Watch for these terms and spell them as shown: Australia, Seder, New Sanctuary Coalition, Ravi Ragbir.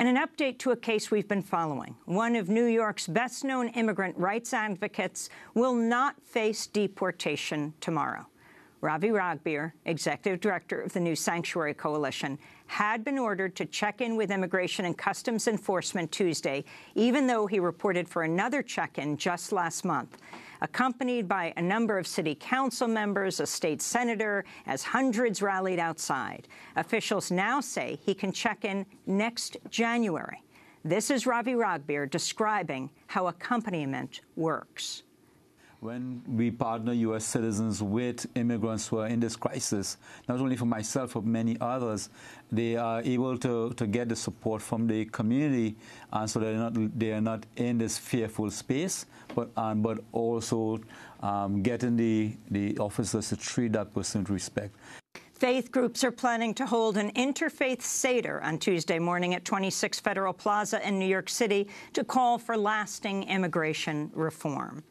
and an update to a case we've been following. One of New York's best-known immigrant rights advocates will not face deportation tomorrow. Ravi Ragbir, executive director of the New Sanctuary Coalition, had been ordered to check in with Immigration and Customs Enforcement Tuesday, even though he reported for another check-in just last month. Accompanied by a number of city council members, a state senator, as hundreds rallied outside. Officials now say he can check in next January. This is Ravi Ragbir describing how accompaniment works. When we partner U.S. citizens with immigrants who are in this crisis, not only for myself, but many others, they are able to get the support from the community, and so they are not in this fearful space, but also getting the officers to treat that person with respect. Faith groups are planning to hold an interfaith Seder on Tuesday morning at 26 Federal Plaza in New York City to call for lasting immigration reform.